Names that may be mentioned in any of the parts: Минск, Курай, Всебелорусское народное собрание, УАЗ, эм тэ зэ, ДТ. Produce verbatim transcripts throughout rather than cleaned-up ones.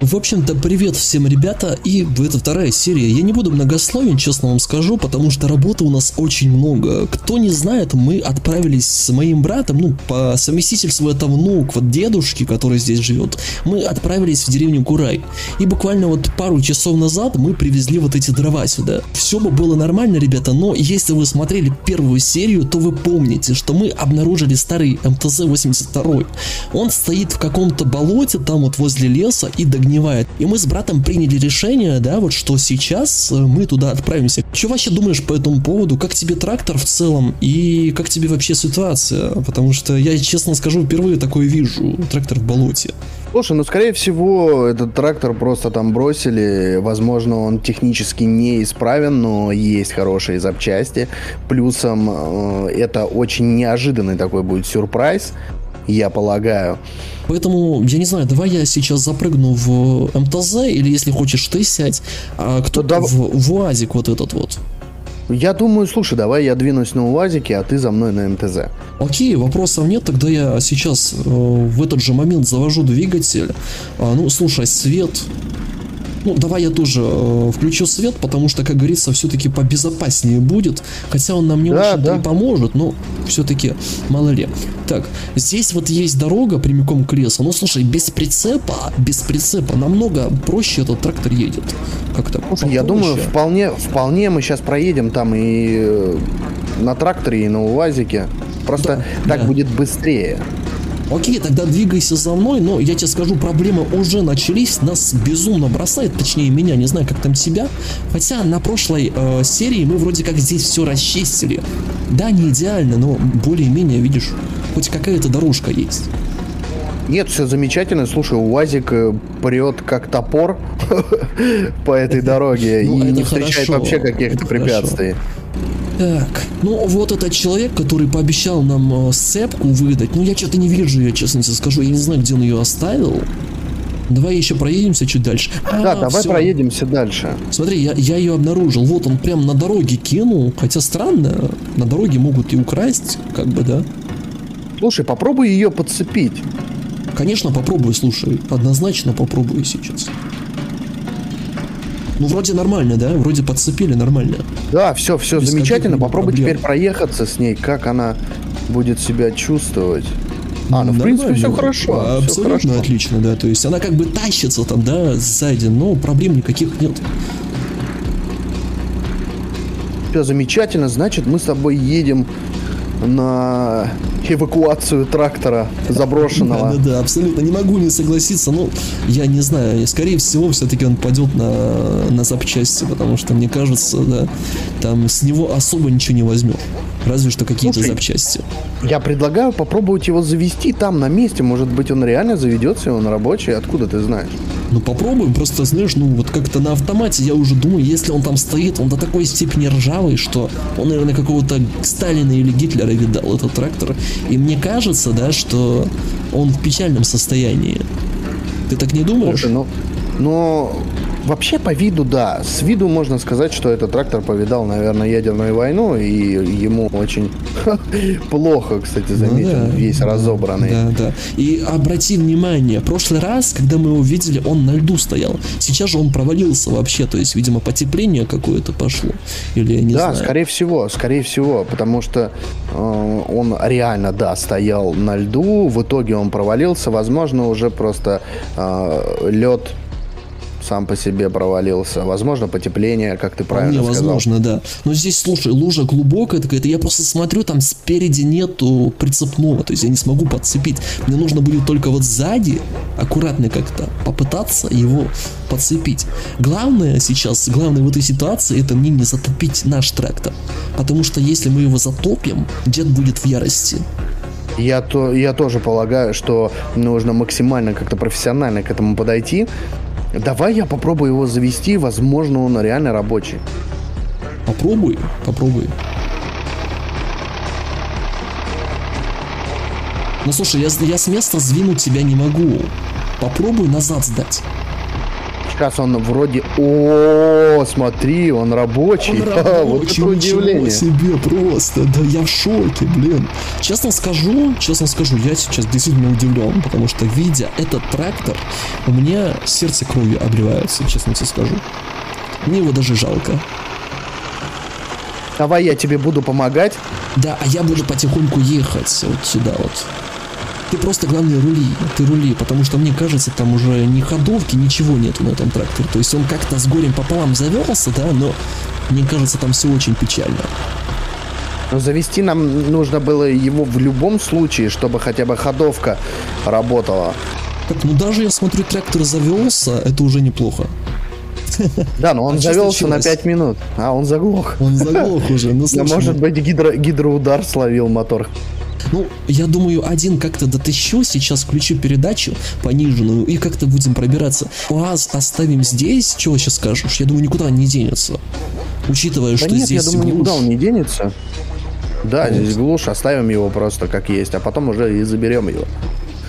В общем-то, привет всем, ребята, и это вторая серия. Я не буду многословен, честно вам скажу, потому что работы у нас очень много. Кто не знает, мы отправились с моим братом, ну, по совместительству это внук, вот дедушки, который здесь живет, мы отправились в деревню Курай. И буквально вот пару часов назад мы привезли вот эти дрова сюда. Все бы было нормально, ребята, но если вы смотрели первую серию, то вы помните, что мы обнаружили старый эм тэ зэ восемьдесят два. Он стоит в каком-то болоте, там вот возле леса, и догнивает. И мы с братом приняли решение, да, вот что сейчас мы туда отправимся. Что вообще думаешь по этому поводу? Как тебе трактор в целом? И как тебе вообще ситуация? Потому что я, честно скажу, впервые такое вижу. Трактор в болоте. Слушай, ну, скорее всего, этот трактор просто там бросили. Возможно, он технически неисправен, но есть хорошие запчасти. Плюсом, это очень неожиданный такой будет сюрприз, я полагаю. Поэтому, я не знаю, давай я сейчас запрыгну в эм тэ зэ, или если хочешь, ты сядь, а кто да, в, в УАЗик вот этот вот. Я думаю, слушай, давай я двинусь на УАЗике, а ты за мной на эм тэ зэ. Окей, вопросов нет, тогда я сейчас э, в этот же момент завожу двигатель. А, ну, слушай, свет... Ну, давай я тоже э, включу свет, потому что, как говорится, все-таки побезопаснее будет. Хотя он нам не да, очень да. не поможет, но все-таки мало ли. Так, здесь вот есть дорога прямиком к лесу. Но, слушай, без прицепа, без прицепа намного проще этот трактор едет. Как-то проще. Я думаю, вполне, вполне мы сейчас проедем там и на тракторе, и на УАЗике. Просто да, так да. будет быстрее. Окей, тогда двигайся за мной, но я тебе скажу, проблемы уже начались, нас безумно бросает, точнее меня, не знаю, как там себя. Хотя на прошлой э, серии мы вроде как здесь все расчистили. Да, не идеально, но более-менее, видишь, хоть какая-то дорожка есть. Нет, все замечательно. Слушай, УАЗик прет как топор по этой дороге и не встречает вообще каких-то препятствий. Так, ну вот этот человек, который пообещал нам э, сцепку выдать, ну я что-то не вижу ее, честно тебе скажу, я не знаю, где он ее оставил. Давай еще проедемся чуть дальше. А, да, давай все. проедемся дальше. Смотри, я, я ее обнаружил, вот он прям на дороге кинул, хотя странно, на дороге могут и украсть, как бы, да. Слушай, попробуй ее подцепить. Конечно, попробую, слушай, однозначно попробую сейчас. Ну, вроде нормально, да? Вроде подцепили нормально. Да, все, все без замечательно. Попробуй проблем. теперь проехаться с ней, как она будет себя чувствовать. А, ну, ну в принципе, все хорошо. А, все абсолютно хорошо. Отлично, да. То есть она как бы тащится там, да, сзади, но проблем никаких нет. Все замечательно. Значит, мы с тобой едем на эвакуацию трактора заброшенного. Да, да, да, абсолютно. Не могу не согласиться, но я не знаю. Скорее всего, все-таки он пойдет на, на запчасти, потому что, мне кажется, да, там с него особо ничего не возьмешь. Разве что какие-то запчасти. Я предлагаю попробовать его завести там, на месте. Может быть, он реально заведется, он рабочий. Откуда ты знаешь? Ну, попробуем. Просто, знаешь, ну, вот как-то на автомате я уже думаю, если он там стоит, он до такой степени ржавый, что он, наверное, какого-то Сталина или Гитлера видал, этот трактор. И мне кажется, да, что он в печальном состоянии. Ты так не думаешь? Слушай, ну, но вообще по виду, да. С виду можно сказать, что этот трактор повидал, наверное, ядерную войну, и ему очень плохо, кстати, заметил, ну, да, весь да, разобранный. Да, да. И обрати внимание, прошлый раз, когда мы его видели, он на льду стоял. Сейчас же он провалился вообще, то есть, видимо, потепление какое-то пошло. Или я не да, знаю. Да, скорее всего, скорее всего, потому что э, он реально, да, стоял на льду, в итоге он провалился, возможно, уже просто э, лед сам по себе провалился. Возможно, потепление, как ты правильно сказал. Возможно, да. Но здесь, слушай, лужа глубокая какая-то. Я просто смотрю, там спереди нету прицепного. То есть я не смогу подцепить. Мне нужно будет только вот сзади аккуратно как-то попытаться его подцепить. Главное сейчас, главное в этой ситуации, это мне не затопить наш трактор. Потому что если мы его затопим, дед будет в ярости. Я, то, я тоже полагаю, что нужно максимально как-то профессионально к этому подойти. Давай я попробую его завести, возможно, он реально рабочий. Попробуй, попробуй. Ну, слушай, я, я с места сдвинуть тебя не могу. Попробуй назад сдать. каркас, он вроде... О, смотри, он рабочий. Он рабочий. А, вот это удивление. Себе просто. Да я в шоке, блин. Честно скажу, честно скажу, я сейчас действительно удивлен, потому что, видя этот трактор, у меня сердце кровью обливается, честно тебе скажу. Мне его даже жалко. Давай я тебе буду помогать. Да, а я буду потихоньку ехать вот сюда вот. Ты просто, главное, рули, ты рули, потому что, мне кажется, там уже ни ходовки, ничего нет на этом тракторе. То есть он как-то с горем пополам завелся, да, но, мне кажется, там все очень печально. Но завести нам нужно было его в любом случае, чтобы хотя бы ходовка работала. Так, ну даже, я смотрю, трактор завелся, это уже неплохо. Да, но он а завелся на пять минут, а он заглох. Он заглох уже, ну слушай. Да, может быть, гидро, гидроудар словил мотор. Ну, я думаю, один как-то дотащу, сейчас включу передачу пониженную и как-то будем пробираться. УАЗ оставим здесь, чего сейчас скажешь? Я думаю, никуда не денется, учитывая, да что нет, здесь я думаю, глушь. Никуда он не денется. Да, вот. Здесь глушь, оставим его просто как есть, а потом уже и заберем его.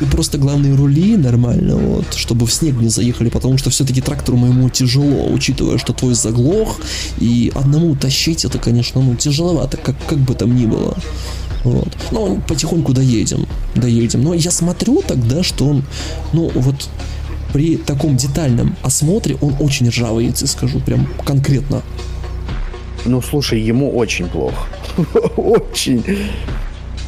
И просто, главное, рули нормально, вот, чтобы в снег не заехали, потому что все-таки трактору моему тяжело, учитывая, что твой заглох, и одному тащить это, конечно, ну, тяжеловато, как, как бы там ни было. Вот. Ну, потихоньку доедем, доедем. Но я смотрю тогда, что он, ну, вот, при таком детальном осмотре он очень ржавый, я тебе скажу, прям конкретно. Ну, слушай, ему очень плохо. Очень.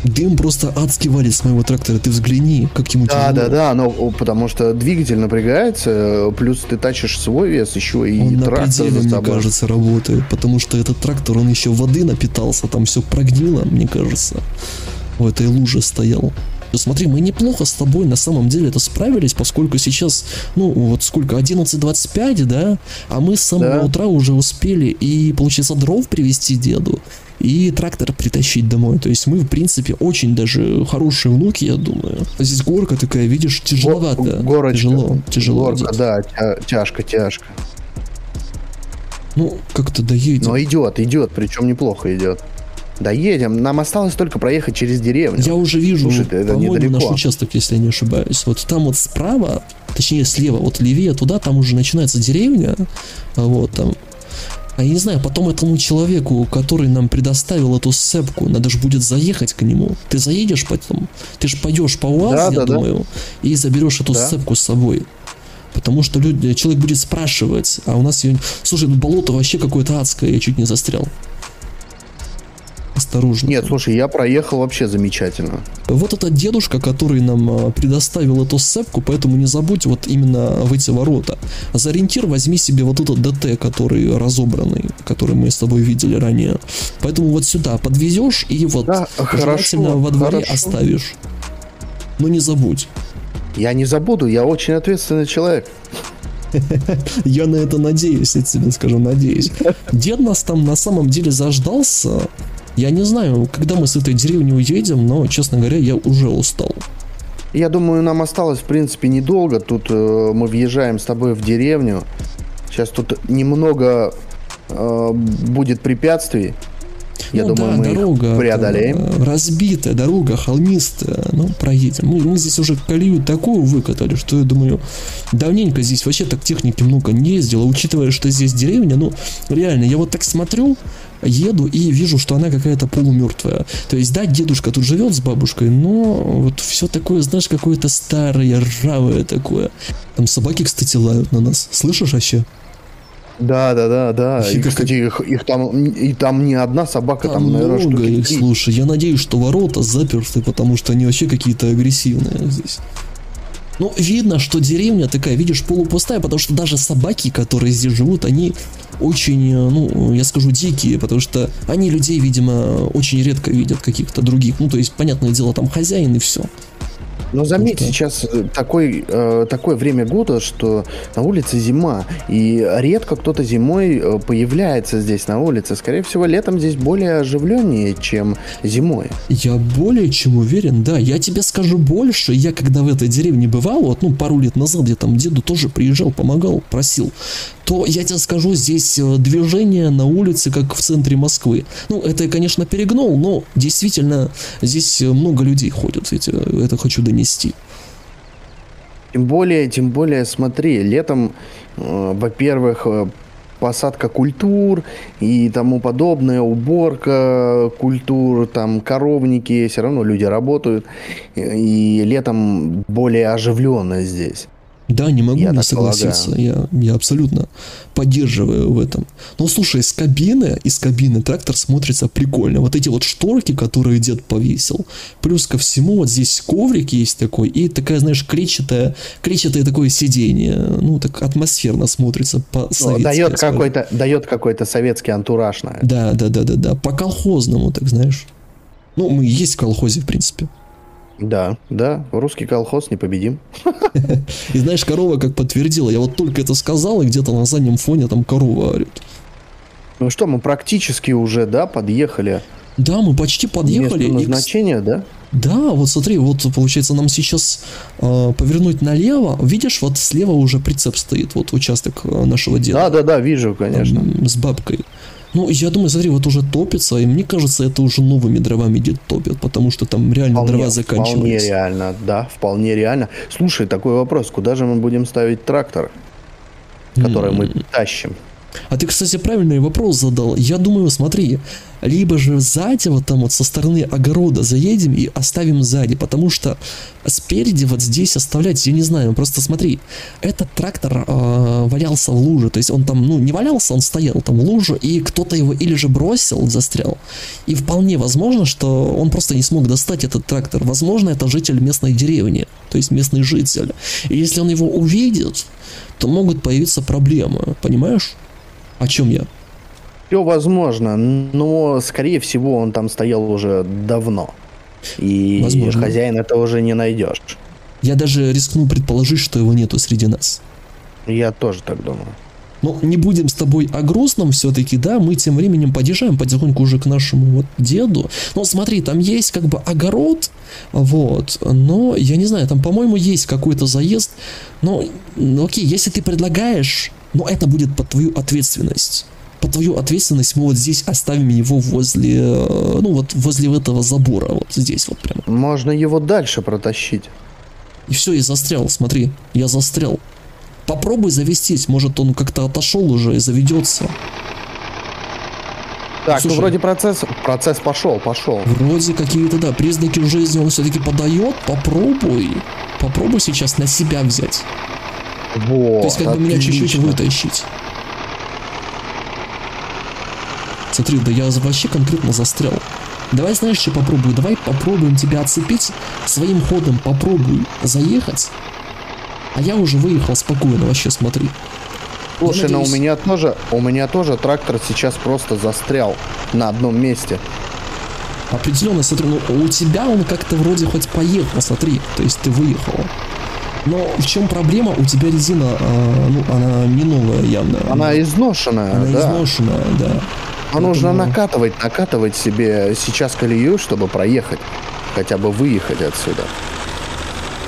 Дым просто адский валит с моего трактора, ты взгляни, как ему тяжело. Да, да, да, но потому что двигатель напрягается, плюс ты тащишь свой вес, еще и он трактор на пределе, мне кажется, работает, потому что этот трактор, он еще воды напитался, там все прогнило, мне кажется, в этой луже стоял. Смотри, мы неплохо с тобой на самом деле это справились, поскольку сейчас, ну, вот сколько, одиннадцать двадцать пять, да? А мы с самого да. утра уже успели и, получается, дров привезти деду, и трактор притащить домой. То есть мы, в принципе, очень даже хорошие внуки, я думаю. Здесь горка такая, видишь, тяжеловато. Горочка. Тяжело, тяжело. Горка, да, тяжко, тяжко. Ну, как-то доедем. Но идет, идет, причем неплохо идет. Доедем, нам осталось только проехать через деревню. Я уже вижу, по-моему, наш участок, если я не ошибаюсь. Вот там вот справа, точнее слева, вот левее туда, там уже начинается деревня. Вот там. А я не знаю, потом этому человеку, который нам предоставил эту сцепку, надо же будет заехать к нему. Ты заедешь потом, ты же пойдешь по УАЗ, да, я да, думаю, да. и заберешь эту да. сцепку с собой. Потому что люди, человек будет спрашивать, а у нас ее... Слушай, болото вообще какое-то адское, я чуть не застрял. Осторожно. Нет, слушай, я проехал вообще замечательно. Вот этот дедушка, который нам предоставил эту сцепку, поэтому не забудь вот именно в эти ворота. За ориентир возьми себе вот этот ДТ, который разобранный, который мы с тобой видели ранее. Поэтому вот сюда подвезешь и вот да, желательно во дворе хорошо. Оставишь. Но не забудь. Я не забуду, я очень ответственный человек. Я на это надеюсь, я тебе скажу, надеюсь. Дед нас там на самом деле заждался. Я не знаю, когда мы с этой деревни уедем, но, честно говоря, я уже устал. Я думаю, нам осталось, в принципе, недолго. Тут э, мы въезжаем с тобой в деревню. Сейчас тут немного э, будет препятствий. Я ну, думаю, да, мы дорога, их преодолеем. Разбитая дорога, холмистая. Ну, проедем. Мы, мы здесь уже колею такую выкатали, что, я думаю, давненько здесь вообще так техники много не ездила. Учитывая, что здесь деревня, ну, реально, я вот так смотрю, еду и вижу, что она какая-то полумертвая. То есть, да, дедушка тут живет с бабушкой, но вот все такое, знаешь, какое-то старое, ржавое такое. Там собаки, кстати, лают на нас. Слышишь вообще? Да, да, да, да. И, кстати, их, их там, и там не одна собака, там, там наверное, много их, слушай, я надеюсь, что ворота заперты, потому что они вообще какие-то агрессивные здесь. Ну, видно, что деревня такая, видишь, полупустая, потому что даже собаки, которые здесь живут, они очень, ну, я скажу, дикие, потому что они людей, видимо, очень редко видят каких-то других. Ну, то есть, понятное дело, там хозяин и все. Но заметь, что? Сейчас такой, э, такое время года, что на улице зима, и редко кто-то зимой появляется здесь на улице. Скорее всего, летом здесь более оживленнее, чем зимой. Я более чем уверен, да. Я тебе скажу больше. Я когда в этой деревне бывал, вот, ну, пару лет назад, я там деду тоже приезжал, помогал, просил, то я тебе скажу, здесь движение на улице, как в центре Москвы. Ну, это я, конечно, перегнул, но действительно здесь много людей ходят. Я тебе это хочу донести. Тем более, тем более, смотри, летом, э, во-первых, э, посадка культур и тому подобное, уборка культур, там коровники, все равно люди работают, и летом более оживленно здесь. Да, не могу я не согласиться, я, я абсолютно поддерживаю в этом. Но слушай, с кабины, из кабины трактор смотрится прикольно. Вот эти вот шторки, которые дед повесил, плюс ко всему вот здесь коврик есть такой, и такая, знаешь, кречетая, кречетое такое сиденье, ну так атмосферно смотрится по-советски. Дает какой-то, дает какой-то советский антураж, наверное. Да, да, да, да, да, по-колхозному, так знаешь. Ну, мы есть в колхозе, в принципе. Да, да, русский колхоз непобедим. И знаешь, корова как подтвердила, я вот только это сказал, и где-то на заднем фоне там корова орет. Ну что, мы практически уже, да, подъехали. Да, мы почти подъехали. Месту назначения, и... да? Да, вот смотри, вот получается нам сейчас э, повернуть налево. Видишь, вот слева уже прицеп стоит, вот участок нашего деда. Да, да, да, вижу, конечно. Там, с бабкой. Ну, я думаю, смотри, вот уже топится, и мне кажется, это уже новыми дровами дед топит, потому что там реально вполне, дрова заканчиваются. Вполне реально, да, вполне реально. Слушай, такой вопрос, куда же мы будем ставить трактор, который mm. мы тащим? А ты, кстати, правильный вопрос задал. Я думаю, смотри, либо же сзади, вот там вот со стороны огорода заедем и оставим сзади, потому что спереди вот здесь оставлять, я не знаю, просто смотри, этот трактор э, валялся в луже, то есть он там, ну, не валялся, он стоял там в луже, и кто-то его или же бросил, застрял, и вполне возможно, что он просто не смог достать этот трактор, возможно, это житель местной деревни, то есть местный житель, и если он его увидит, то могут появиться проблемы, понимаешь? О чем я? Все возможно, но, скорее всего, он там стоял уже давно. И возможно. Хозяина этого уже не найдешь. Я даже рискну предположить, что его нету среди нас. Я тоже так думаю. Но не будем с тобой о грустном все-таки, да, мы тем временем подъезжаем потихоньку уже к нашему вот деду. Ну, смотри, там есть как бы огород, вот, но я не знаю, там, по-моему, есть какой-то заезд. Но, ну, окей, если ты предлагаешь, но это будет под твою ответственность. Под твою ответственность мы вот здесь оставим его возле, ну, вот возле этого забора, вот здесь вот прямо. Можно его дальше протащить. И все, я застрял, смотри, я застрял. Попробуй завестись, может он как-то отошел уже и заведется. Так, слушай, ну вроде процесс, процесс пошел, пошел. Вроде какие-то, да, признаки жизни он все-таки подает. Попробуй, попробуй сейчас на себя взять. Вот, то есть как отлично. Бы меня чуть-чуть вытащить. Смотри, да я вообще конкретно застрял. Давай, знаешь, что попробую, давай попробуем тебя отцепить. Своим ходом попробуй заехать. А я уже выехал спокойно, вообще смотри. Слушай, надеюсь... но у меня тоже, у меня тоже трактор сейчас просто застрял на одном месте. Определенно, смотри, ну у тебя он как-то вроде хоть поехал, смотри, то есть ты выехал. Но в чем проблема? У тебя резина, а, ну, она не новая явно. Она изношенная, она да. изношенная, да. Но нужно думаю... накатывать, накатывать себе сейчас колею, чтобы проехать, хотя бы выехать отсюда.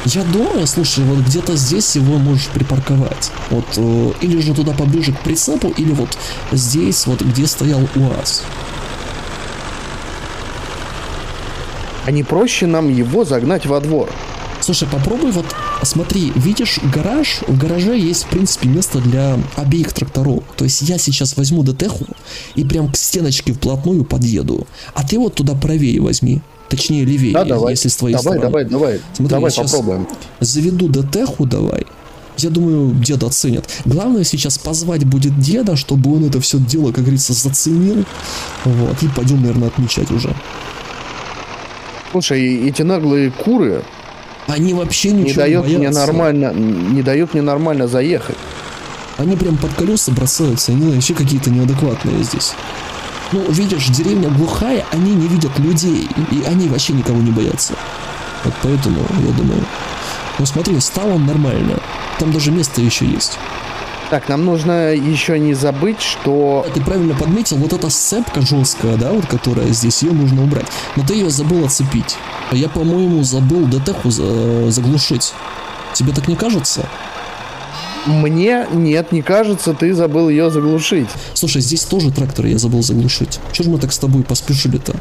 Я думаю, слушай, вот где-то здесь его можешь припарковать. Вот, э, или же туда поближе к прицепу, или вот здесь, вот где стоял УАЗ. А не проще нам его загнать во двор? Слушай, попробуй вот, смотри, видишь гараж? В гараже есть, в принципе, место для обеих тракторов. То есть я сейчас возьму ДТ-ху и прям к стеночке вплотную подъеду. А ты вот туда правее возьми. Точнее, левее, да, давай, если с твоей давай, стороны. Давай, давай, смотри, давай, я попробуем. Заведу ДТ-ху, давай. Я думаю, деда оценят. Главное сейчас позвать будет деда, чтобы он это все дело, как говорится, заценил. Вот, и пойдем, наверное, отмечать уже. Слушай, эти наглые куры, они вообще ничего не, не, мне нормально, не дают мне нормально заехать. Они прям под колеса бросаются, они вообще какие-то неадекватные здесь. Ну, видишь, деревня глухая, они не видят людей, и они вообще никого не боятся. Вот поэтому, я думаю... Ну, смотри, стал он нормально. Там даже место еще есть. Так, нам нужно еще не забыть, что... Да, ты правильно подметил, вот эта сцепка жесткая, да, вот которая здесь, ее нужно убрать. Но ты ее забыл отцепить. А я, по-моему, забыл ДТ-ху за... заглушить. Тебе так не кажется? Мне нет, не кажется, ты забыл ее заглушить. Слушай, здесь тоже трактор я забыл заглушить. Чего же мы так с тобой поспешили-то?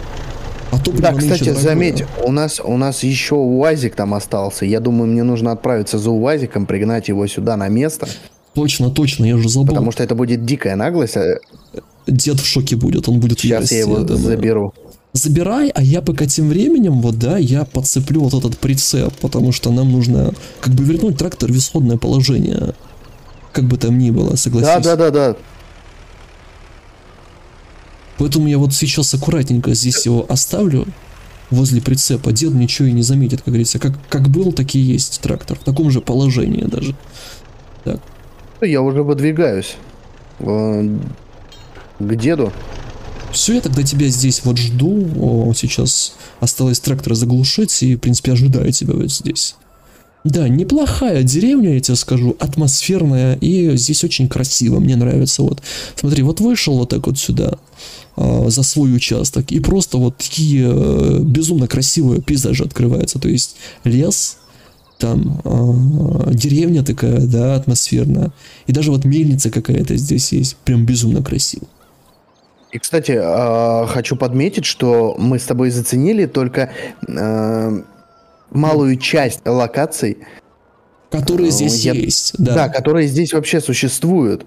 А да, кстати, заметь, у нас, у нас еще УАЗик там остался. Я думаю, мне нужно отправиться за УАЗиком, пригнать его сюда на место. Точно, точно, я уже забыл. Потому что это будет дикая наглость. Дед в шоке будет, он будет... Сейчас ярости, я его да, заберу. Забирай, а я пока тем временем, вот да, я подцеплю вот этот прицеп, потому что нам нужно как бы вернуть трактор в исходное положение. Как бы там ни было, согласись. Да, да, да, да. Поэтому я вот сейчас аккуратненько здесь его оставлю возле прицепа. Дед ничего и не заметит, как говорится. Как, как был, так и есть трактор. В таком же положении даже. Так. Я уже выдвигаюсь к деду. Все, я тогда тебя здесь вот жду. О, сейчас осталось трактор заглушить и, в принципе, ожидаю тебя вот здесь. Да, неплохая деревня, я тебе скажу, атмосферная, и здесь очень красиво, мне нравится, вот. Смотри, вот вышел вот так вот сюда, э, за свой участок, и просто вот такие э, безумно красивые пейзажи открываются, то есть лес, там э, деревня такая, да, атмосферная, и даже вот мельница какая-то здесь есть, прям безумно красиво. И, кстати, э, хочу подметить, что мы с тобой заценили только... Э, малую часть локаций, которые здесь я, есть, да. Да, которые здесь вообще существуют.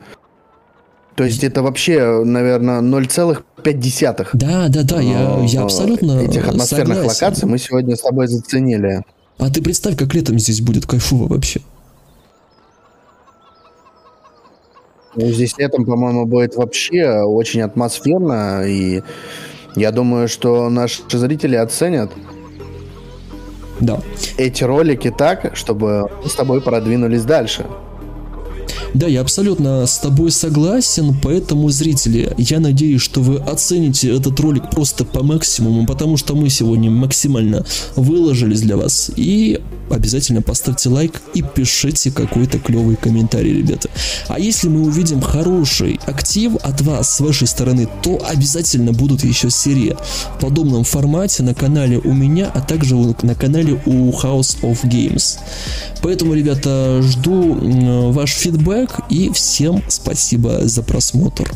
То есть это вообще, наверное, ноль целых пять десятых. Да, да, да, я, я абсолютно этих атмосферных согласен. Локаций мы сегодня с тобой заценили. А ты представь, как летом здесь будет кайфово вообще. Ну, здесь летом, по-моему, будет вообще очень атмосферно, и я думаю, что наши зрители оценят. Да. Эти ролики так, чтобы мы с тобой продвинулись дальше. Да, я абсолютно с тобой согласен, поэтому, зрители, я надеюсь, что вы оцените этот ролик просто по максимуму, потому что мы сегодня максимально выложились для вас. И обязательно поставьте лайк и пишите какой-то клевый комментарий, ребята. А если мы увидим хороший актив от вас, с вашей стороны, то обязательно будут еще серии в подобном формате на канале у меня, а также на канале у House of Games. Поэтому, ребята, жду ваш фидбэк. И всем спасибо за просмотр.